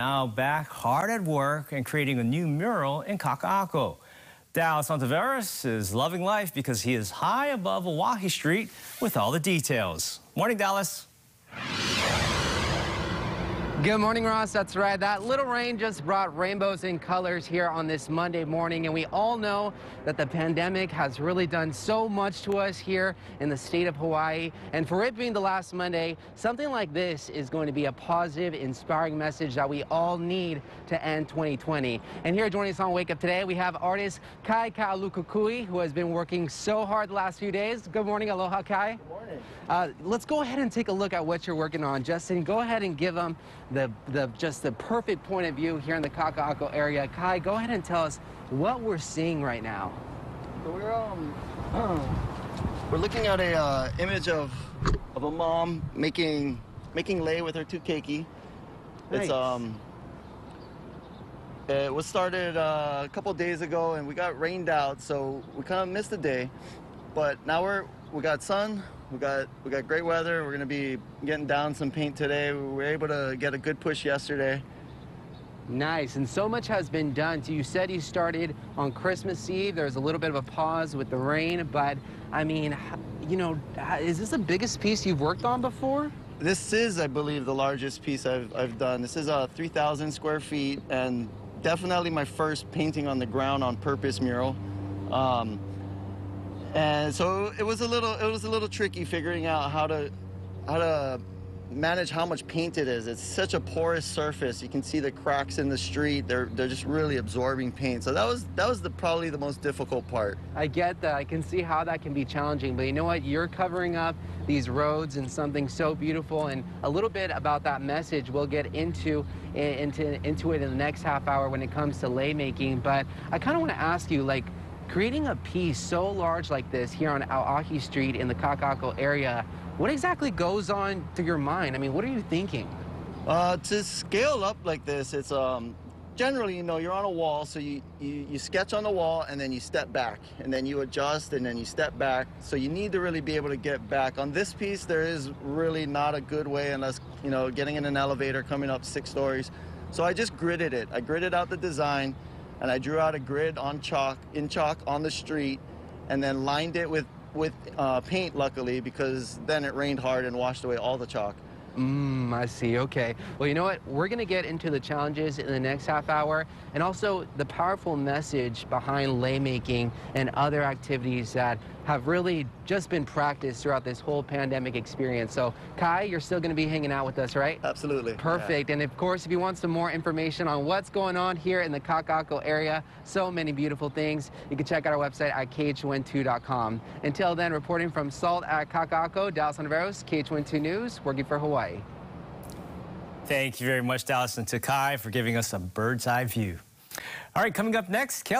Now back hard at work and creating a new mural in Kaka'ako. Dallas Montaveras is loving life because he is high above Auahi Street with all the details. Morning, Dallas. Good morning, Ross. That's right. That little rain just brought rainbows and colors here on this Monday morning. And we all know that the pandemic has really done so much to us here in the state of Hawaii. And for it being the last Monday, something like this is going to be a positive, inspiring message that we all need to end 2020. And here joining us on Wake Up Today, we have artist Kai'ili Kaulukukui, who has been working so hard the last few days. Good morning. Aloha, Kai. Good morning. Let's go ahead and take a look at what you're working on. Justin, go ahead and give them the perfect point of view here in the Kaka'ako area. Kai, go ahead and tell us what we're seeing right now. So we're looking at a image of a mom making lei with her two keiki. Nice. It's it was started a couple days ago and we got rained out, so we kind of missed the day. But now we got sun. We got great weather. We're gonna be getting down some paint today. We were able to get a good push yesterday. Nice, and so much has been done. So you said you started on Christmas Eve. There was a little bit of a pause with the rain, but I mean, you know, is this the biggest piece you've worked on before? This is, I believe, the largest piece I've done. This is 3,000 square feet, and definitely my first painting on the ground on purpose mural. And so it was a little tricky figuring out how to manage how much paint it is. It's such a porous surface. You can see the cracks in the street. They're just really absorbing paint. So that was probably the most difficult part. I get that. I can see how that can be challenging. But you know what? You're covering up these roads in something so beautiful. And a little bit about that message we'll get into it in the next half hour when it comes to lei making. But I kind of want to ask you, like, creating a piece so large like this here on Auahi Street in the Kaka'ako area, what exactly goes on through your mind? I mean, what are you thinking? To scale up like this, it's generally, you know, you're on a wall, so you sketch on the wall and then you step back and then you adjust and then you step back. So you need to really be able to get back. On this piece, there is really not a good way unless, you know, getting in an elevator, coming up 6 stories. So I just gridded it. I gridded out the design. And I drew out a grid in chalk on the street, and then lined it with paint, luckily, because then it rained hard and washed away all the chalk. I see. Okay. Well, you know what? We're going to get into the challenges in the next half hour, and also the powerful message behind lei making and other activities that have really just been practiced throughout this whole pandemic experience. So, Kai, you're still going to be hanging out with us, right? Absolutely. Perfect. Yeah. And, of course, if you want some more information on what's going on here in the Kaka'ako area, so many beautiful things, you can check out our website at KH12.com. Until then, reporting from Salt at Kaka'ako, Dallas Montaveras, KH12 News, working for Hawaii. Thank you very much, Dallas and Takai, for giving us a bird's-eye view. All right, coming up next, Kelly.